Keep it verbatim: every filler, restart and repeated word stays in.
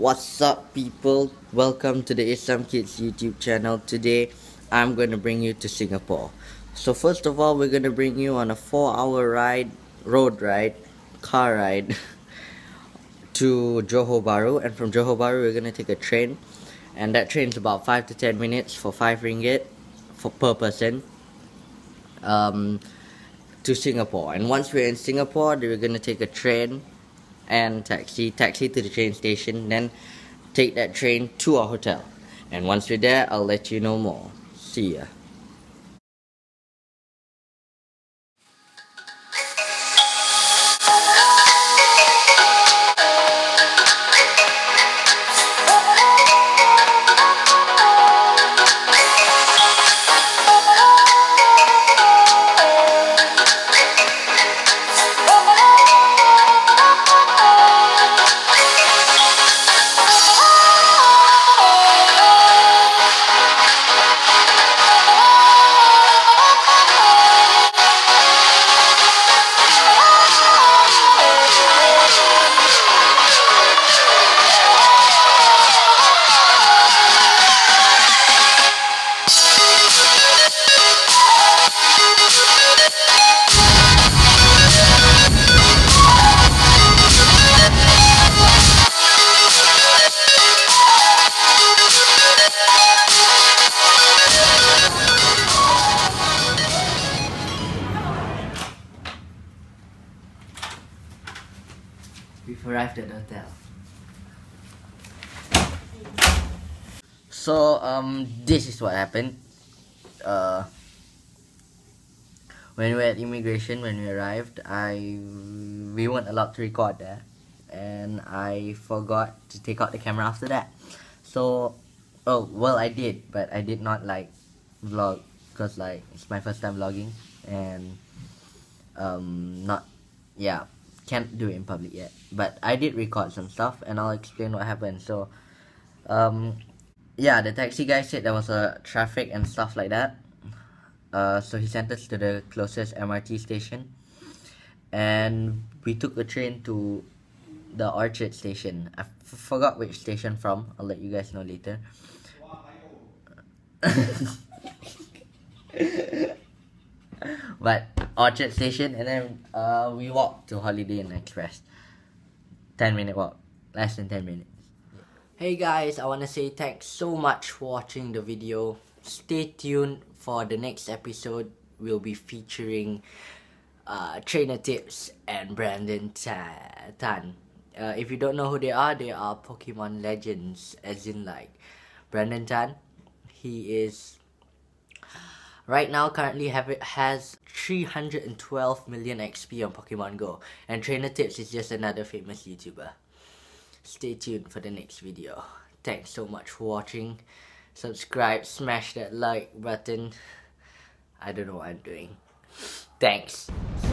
What's up, people? Welcome to the ISAMKIDS YouTube channel. Today I'm going to bring you to Singapore. So first of all, we're going to bring you on a four hour ride, road ride, car ride to Johor Bahru, and from Johor Bahru we're going to take a train, and that train's about five to ten minutes for five ringgit for per person um, to Singapore. And once we're in Singapore, we're going to take a train and taxi, taxi to the train station, then take that train to our hotel. And once you're there, I'll let you know more. See ya. We've arrived at the hotel. So um, this is what happened. Uh, when we were at immigration, when we arrived, I we weren't allowed to record there, and I forgot to take out the camera after that. So, oh well, I did, but I did not like vlog because like it's my first time vlogging, and um, not yeah. can't do it in public yet, but I did record some stuff and I'll explain what happened. So um yeah, the taxi guy said there was a uh, traffic and stuff like that, uh so he sent us to the closest M R T station, and we took a train to the Orchard Station. I f forgot which station from. I'll let you guys know later. But Orchard Station, and then uh, we walked to Holiday Inn Express. ten minute walk, less than ten minutes. Hey guys, I want to say thanks so much for watching the video. Stay tuned for the next episode. We'll be featuring uh, Trainer Tips and Brandon Tan. Uh, if you don't know who they are, they are Pokemon legends, as in like Brandon Tan. He is... right now, currently have it has three hundred twelve million X P on Pokemon Go, and Trainer Tips is just another famous YouTuber. Stay tuned for the next video. Thanks so much for watching. Subscribe, smash that like button. I don't know what I'm doing. Thanks.